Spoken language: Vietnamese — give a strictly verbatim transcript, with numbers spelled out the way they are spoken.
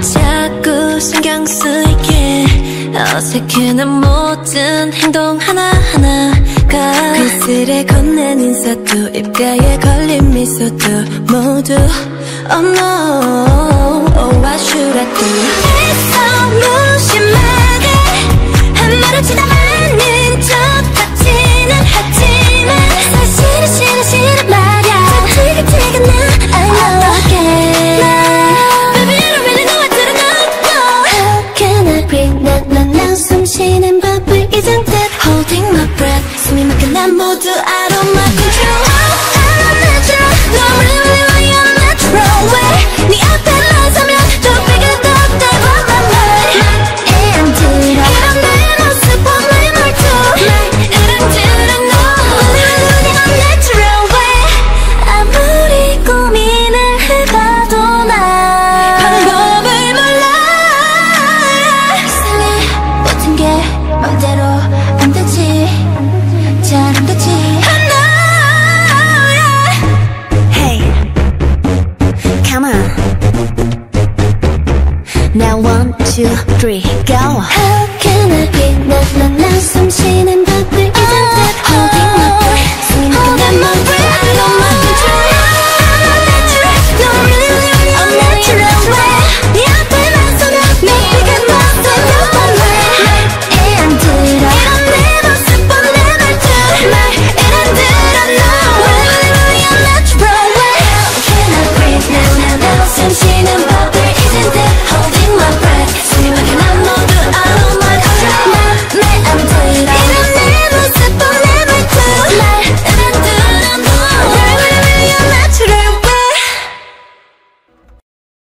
자꾸 신경 쓰이게 어색해 난 모든 행동 하나하나가 그슬에 건넨 인사도 입가에 걸린 미소도 모두 Oh no, oh what should I do? 애써 무심하게 한 말을 치다 맞는 척 같지는 하지만 사실은 싫어 싫어 말야 티가 티가 나 I know again Baby I don't really know what to do How can I breathe 난 난 난 숨 쉬는 바쁠 이 상태 Holding my breath 숨이 막힌 난 모두 out of my control I'm natural No I'm really really Now one, two, three, go! How can I be? 난, 난, 난 숨 쉬는